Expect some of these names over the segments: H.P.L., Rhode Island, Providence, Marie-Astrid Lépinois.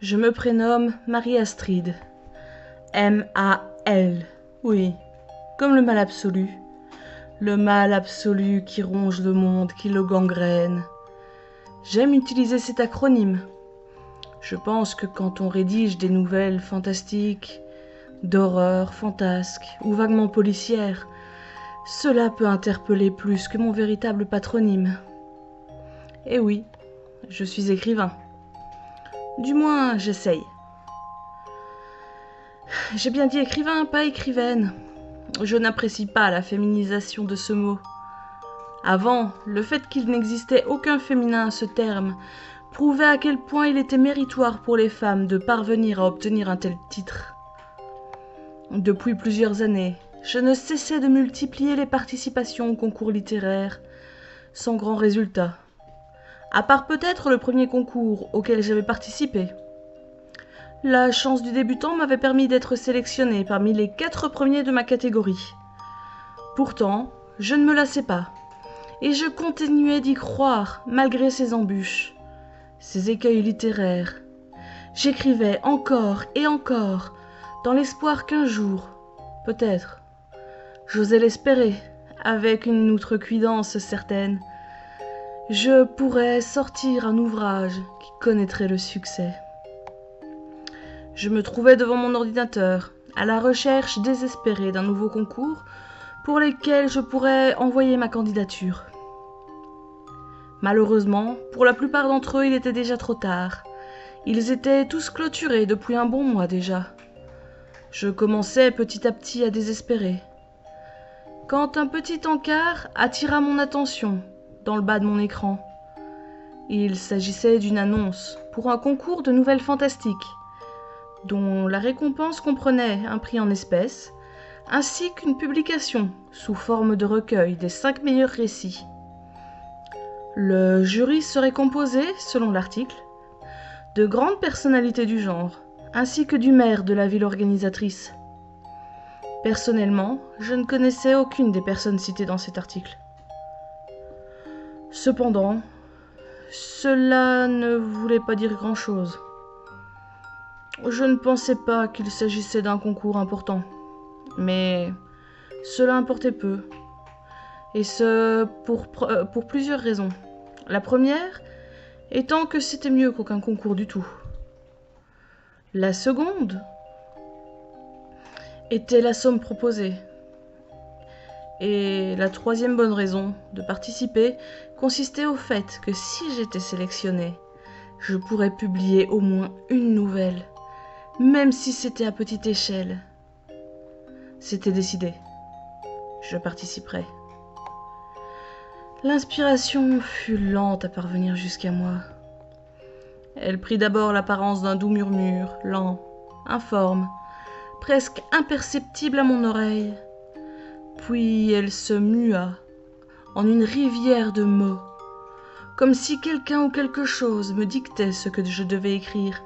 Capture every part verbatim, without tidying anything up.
Je me prénomme Marie-Astrid. M A L. Oui, comme le mal absolu. Le mal absolu qui ronge le monde, qui le gangrène. J'aime utiliser cet acronyme. Je pense que quand on rédige des nouvelles fantastiques, d'horreur, fantasques ou vaguement policières, cela peut interpeller plus que mon véritable patronyme. Eh oui, je suis écrivain. Du moins, j'essaye. J'ai bien dit écrivain, pas écrivaine. Je n'apprécie pas la féminisation de ce mot. Avant, le fait qu'il n'existait aucun féminin à ce terme prouvait à quel point il était méritoire pour les femmes de parvenir à obtenir un tel titre. Depuis plusieurs années, je ne cessais de multiplier les participations aux concours littéraires, sans grand résultat. À part peut-être le premier concours auquel j'avais participé. La chance du débutant m'avait permis d'être sélectionnée parmi les quatre premiers de ma catégorie. Pourtant, je ne me lassais pas, et je continuais d'y croire malgré ces embûches, ces écueils littéraires. J'écrivais encore et encore, dans l'espoir qu'un jour, peut-être, j'osais l'espérer, avec une outrecuidance certaine, je pourrais sortir un ouvrage qui connaîtrait le succès. Je me trouvais devant mon ordinateur, à la recherche désespérée d'un nouveau concours pour lequel je pourrais envoyer ma candidature. Malheureusement, pour la plupart d'entre eux, il était déjà trop tard. Ils étaient tous clôturés depuis un bon mois déjà. Je commençais petit à petit à désespérer, quand un petit encart attira mon attention. Dans le bas de mon écran. Il s'agissait d'une annonce pour un concours de nouvelles fantastiques, dont la récompense comprenait un prix en espèces, ainsi qu'une publication sous forme de recueil des cinq meilleurs récits. Le jury serait composé, selon l'article, de grandes personnalités du genre, ainsi que du maire de la ville organisatrice. Personnellement, je ne connaissais aucune des personnes citées dans cet article. Cependant, cela ne voulait pas dire grand-chose. Je ne pensais pas qu'il s'agissait d'un concours important, mais cela importait peu, et ce pour, pour plusieurs raisons. La première étant que c'était mieux qu'aucun concours du tout. La seconde était la somme proposée. Et la troisième bonne raison de participer consistait au fait que si j'étais sélectionnée, je pourrais publier au moins une nouvelle, même si c'était à petite échelle. C'était décidé. Je participerais. L'inspiration fut lente à parvenir jusqu'à moi. Elle prit d'abord l'apparence d'un doux murmure, lent, informe, presque imperceptible à mon oreille. Puis elle se mua en une rivière de mots, comme si quelqu'un ou quelque chose me dictait ce que je devais écrire,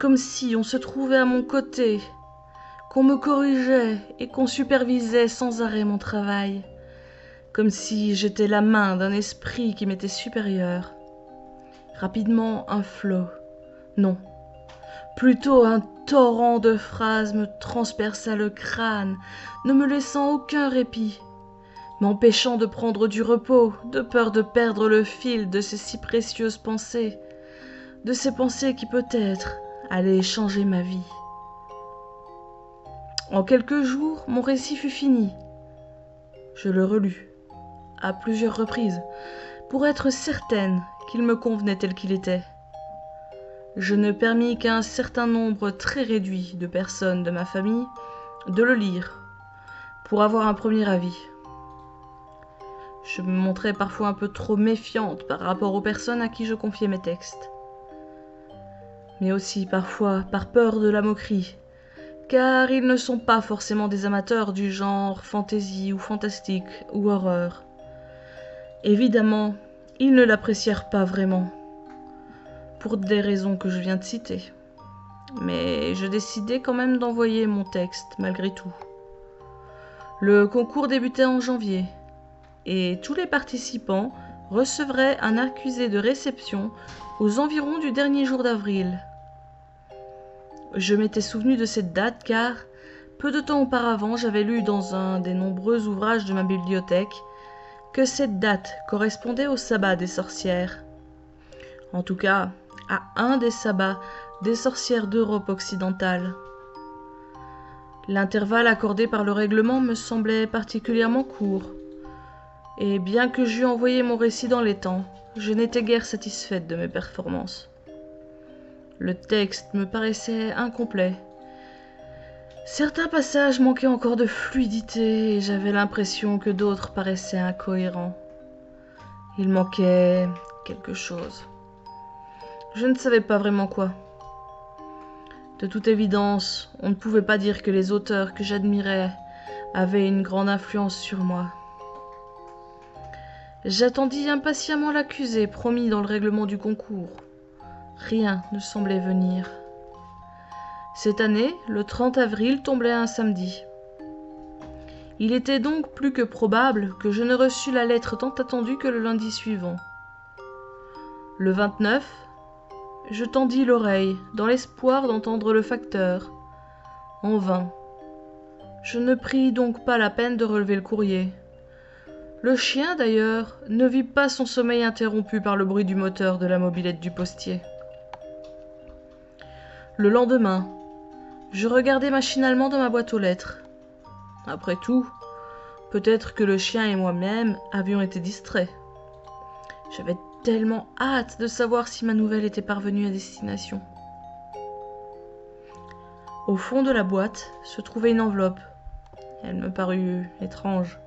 comme si on se trouvait à mon côté, qu'on me corrigeait et qu'on supervisait sans arrêt mon travail, comme si j'étais la main d'un esprit qui m'était supérieur. Rapidement un flot, non, plutôt un torrent de phrases me transperça le crâne, ne me laissant aucun répit, m'empêchant de prendre du repos, de peur de perdre le fil de ces si précieuses pensées, de ces pensées qui peut-être allaient changer ma vie. En quelques jours, mon récit fut fini. Je le relus, à plusieurs reprises, pour être certaine qu'il me convenait tel qu'il était. Je ne permis qu'à un certain nombre très réduit de personnes de ma famille de le lire, pour avoir un premier avis. Je me montrais parfois un peu trop méfiante par rapport aux personnes à qui je confiais mes textes. Mais aussi parfois par peur de la moquerie, car ils ne sont pas forcément des amateurs du genre fantaisie ou fantastique ou horreur. Évidemment, ils ne l'apprécièrent pas vraiment, pour des raisons que je viens de citer. Mais je décidai quand même d'envoyer mon texte, malgré tout. Le concours débutait en janvier, et tous les participants recevraient un accusé de réception aux environs du dernier jour d'avril, Je m'étais souvenu de cette date car, peu de temps auparavant, j'avais lu dans un des nombreux ouvrages de ma bibliothèque que cette date correspondait au sabbat des sorcières. En tout cas, à un des sabbats des sorcières d'Europe occidentale. L'intervalle accordé par le règlement me semblait particulièrement court, et bien que j'eus envoyé mon récit dans les temps, je n'étais guère satisfaite de mes performances. Le texte me paraissait incomplet. Certains passages manquaient encore de fluidité et j'avais l'impression que d'autres paraissaient incohérents. Il manquait quelque chose. Je ne savais pas vraiment quoi. De toute évidence, on ne pouvait pas dire que les auteurs que j'admirais avaient une grande influence sur moi. J'attendis impatiemment l'accusé promis dans le règlement du concours. Rien ne semblait venir. Cette année, le trente avril tombait un samedi. Il était donc plus que probable que je ne reçus la lettre tant attendue que le lundi suivant. Le vingt-neuf, je tendis l'oreille, dans l'espoir d'entendre le facteur. En vain. Je ne pris donc pas la peine de relever le courrier. Le chien, d'ailleurs, ne vit pas son sommeil interrompu par le bruit du moteur de la mobilette du postier. Le lendemain, je regardai machinalement dans ma boîte aux lettres. Après tout, peut-être que le chien et moi-même avions été distraits. J'avais tellement hâte de savoir si ma nouvelle était parvenue à destination. Au fond de la boîte se trouvait une enveloppe. Elle me parut étrange,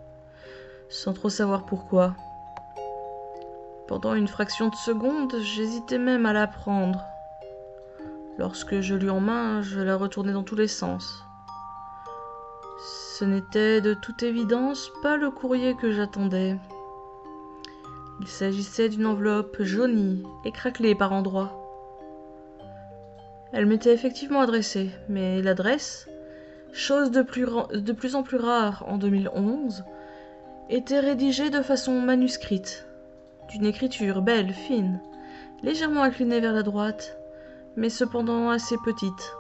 sans trop savoir pourquoi. Pendant une fraction de seconde, j'hésitais même à la prendre. Lorsque je l'eus en main, je la retournai dans tous les sens. Ce n'était de toute évidence pas le courrier que j'attendais. Il s'agissait d'une enveloppe jaunie et craquelée par endroits. Elle m'était effectivement adressée, mais l'adresse, chose de plus, de plus en plus rare en deux mille onze, était rédigée de façon manuscrite, d'une écriture belle, fine, légèrement inclinée vers la droite, mais cependant assez petite.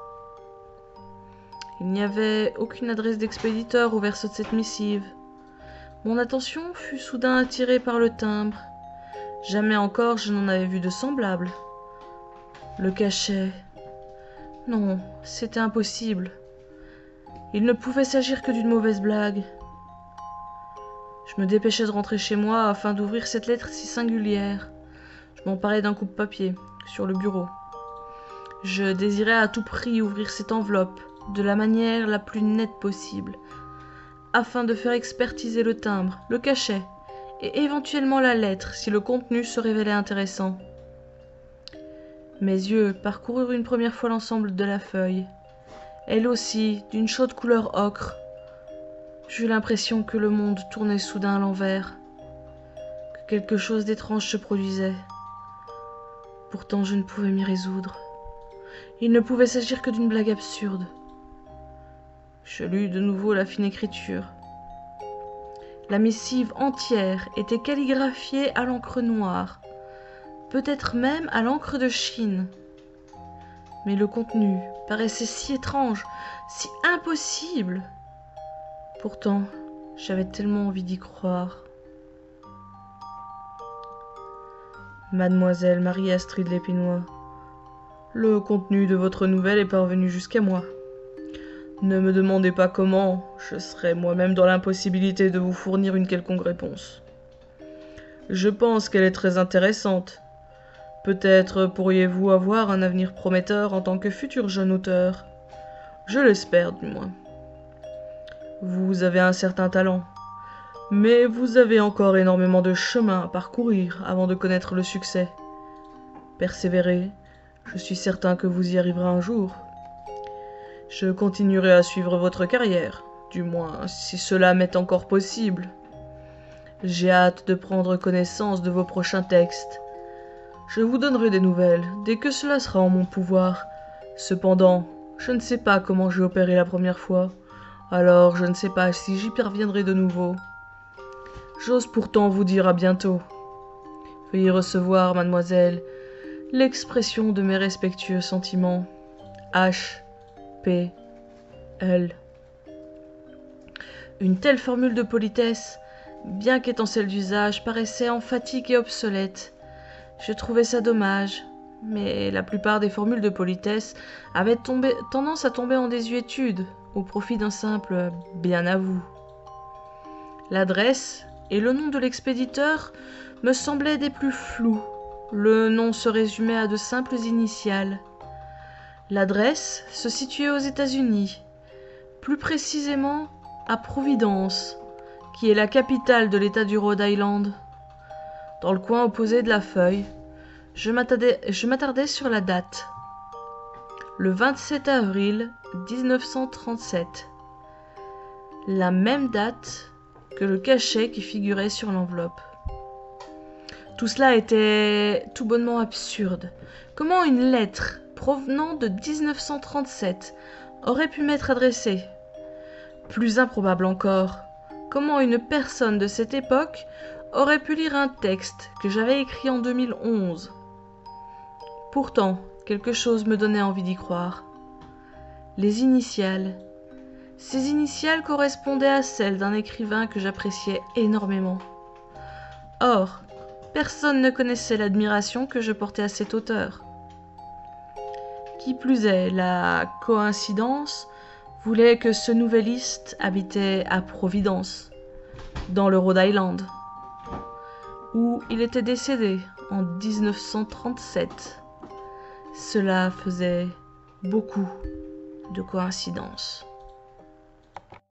Il n'y avait aucune adresse d'expéditeur au verso de cette missive. Mon attention fut soudain attirée par le timbre. Jamais encore je n'en avais vu de semblable. Le cachet. Non, c'était impossible. Il ne pouvait s'agir que d'une mauvaise blague. Je me dépêchais de rentrer chez moi afin d'ouvrir cette lettre si singulière. Je m'emparai d'un coupe-papier sur le bureau. Je désirais à tout prix ouvrir cette enveloppe de la manière la plus nette possible, afin de faire expertiser le timbre, le cachet, et éventuellement la lettre, si le contenu se révélait intéressant. Mes yeux parcoururent une première fois l'ensemble de la feuille, elle aussi d'une chaude couleur ocre. J'eus l'impression que le monde tournait soudain à l'envers, que quelque chose d'étrange se produisait. Pourtant je ne pouvais m'y résoudre. Il ne pouvait s'agir que d'une blague absurde. Je lus de nouveau la fine écriture. La missive entière était calligraphiée à l'encre noire, peut-être même à l'encre de Chine. Mais le contenu paraissait si étrange, si impossible. Pourtant, j'avais tellement envie d'y croire. Mademoiselle Marie-Astrid Lépinois, le contenu de votre nouvelle est parvenu jusqu'à moi. Ne me demandez pas comment, je serai moi-même dans l'impossibilité de vous fournir une quelconque réponse. Je pense qu'elle est très intéressante. Peut-être pourriez-vous avoir un avenir prometteur en tant que futur jeune auteur. Je l'espère du moins. Vous avez un certain talent, mais vous avez encore énormément de chemin à parcourir avant de connaître le succès. Persévérez, je suis certain que vous y arriverez un jour. Je continuerai à suivre votre carrière, du moins si cela m'est encore possible. J'ai hâte de prendre connaissance de vos prochains textes. Je vous donnerai des nouvelles dès que cela sera en mon pouvoir. Cependant, je ne sais pas comment j'ai opéré la première fois, alors je ne sais pas si j'y parviendrai de nouveau. J'ose pourtant vous dire à bientôt. Veuillez recevoir, mademoiselle, l'expression de mes respectueux sentiments. H. H P L. Une telle formule de politesse, bien qu'étant celle d'usage, paraissait emphatique et obsolète. Je trouvais ça dommage, mais la plupart des formules de politesse avaient tombé, tendance à tomber en désuétude, au profit d'un simple « bien à vous ». L'adresse et le nom de l'expéditeur me semblaient des plus flous. Le nom se résumait à de simples initiales. L'adresse se situait aux États-Unis, plus précisément à Providence, qui est la capitale de l'État du Rhode Island. Dans le coin opposé de la feuille, je m'attardais, je m'attardais sur la date. Le vingt-sept avril mille neuf cent trente-sept. La même date que le cachet qui figurait sur l'enveloppe. Tout cela était tout bonnement absurde. Comment une lettre provenant de mille neuf cent trente-sept aurait pu m'être adressée? Plus improbable encore, comment une personne de cette époque aurait pu lire un texte que j'avais écrit en deux mille onze? Pourtant, quelque chose me donnait envie d'y croire. Les initiales. Ces initiales correspondaient à celles d'un écrivain que j'appréciais énormément. Or, personne ne connaissait l'admiration que je portais à cet auteur. Qui plus est, la coïncidence voulait que ce nouvelliste habitait à Providence, dans le Rhode Island, où il était décédé en mille neuf cent trente-sept. Cela faisait beaucoup de coïncidences.